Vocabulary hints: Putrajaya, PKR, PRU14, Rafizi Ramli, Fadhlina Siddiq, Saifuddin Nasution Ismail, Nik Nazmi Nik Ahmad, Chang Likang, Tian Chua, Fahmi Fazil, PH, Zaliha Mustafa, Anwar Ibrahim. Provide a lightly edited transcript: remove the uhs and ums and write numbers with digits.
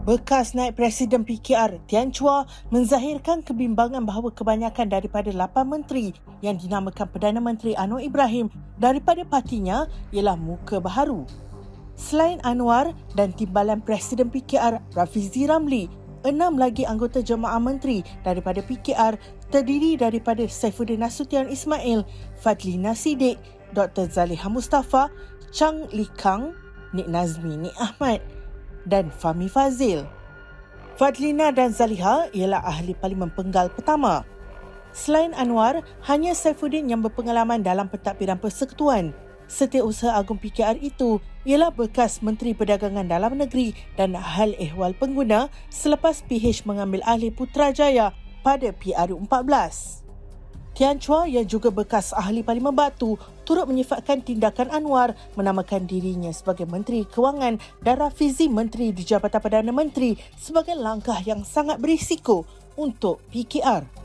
Bekas Naib Presiden PKR Tian Chua menzahirkan kebimbangan bahawa kebanyakan daripada 8 menteri yang dinamakan Perdana Menteri Anwar Ibrahim daripada partinya ialah muka baharu. Selain Anwar dan Timbalan Presiden PKR Rafizi Ramli, 6 lagi anggota jemaah menteri daripada PKR terdiri daripada Saifuddin Nasution Ismail, Fadhlina Siddiq, Dr. Zaliha Mustafa, Chang Likang, Nik Nazmi Nik Ahmad dan Fahmi Fazil. Fadhlina dan Zaliha ialah ahli parlimen penggal pertama. Selain Anwar, hanya Saifuddin yang berpengalaman dalam pentadbiran persekutuan. Setiausaha Agung PKR itu ialah bekas Menteri Perdagangan Dalam Negeri dan Hal Ehwal Pengguna selepas PH mengambil alih Putrajaya pada PRU14. Tian Chua yang juga bekas ahli Parlimen Batu turut menyifatkan tindakan Anwar menamakan dirinya sebagai Menteri Kewangan dan Rafizi Menteri di Jabatan Perdana Menteri sebagai langkah yang sangat berisiko untuk PKR.